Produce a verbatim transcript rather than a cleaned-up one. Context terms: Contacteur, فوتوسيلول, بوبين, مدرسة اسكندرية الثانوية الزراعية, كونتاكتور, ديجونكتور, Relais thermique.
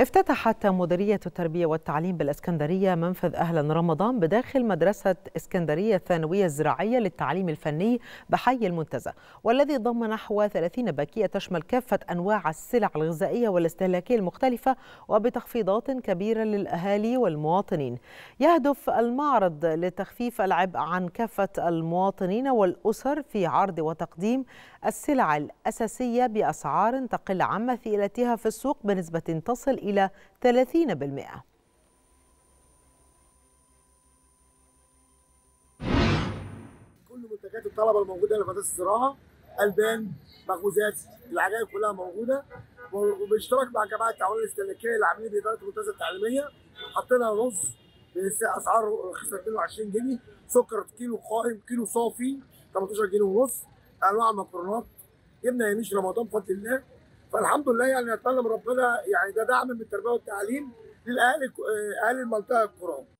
افتتحت مديرية التربية والتعليم بالإسكندرية منفذ أهلا رمضان بداخل مدرسة اسكندرية الثانوية الزراعية للتعليم الفني بحي المنتزه، والذي ضم نحو ثلاثين باكية تشمل كافة أنواع السلع الغذائية والاستهلاكية المختلفة وبتخفيضات كبيرة للأهالي والمواطنين. يهدف المعرض لتخفيف العبء عن كافة المواطنين والأسر في عرض وتقديم السلع الأساسية بأسعار تقل عن مثيلتها في السوق بنسبة تصل إلى ثلاثين بالمئة. كل منتجات الطلبة الموجودة هنا في مدرسة الزراعة، ألبان، مخبوزات، العجائب كلها موجودة، وبالاشتراك مع جماعة التعاون الاستهلاكية اللي عاملين بإدارة المنتزه التعليمية، حطينا رز بأسعار رخيصة اثنين وعشرين جنيه، سكر كيلو قائم، كيلو صافي ثمانية عشر جنيه ونص، أنواع المكرونات، جبنا يمشي رمضان بفضل الله. فالحمد لله يعني نتمنى من ربنا يعني ده دعم من التربيه والتعليم للاهالي اهالي المنطقه القرى.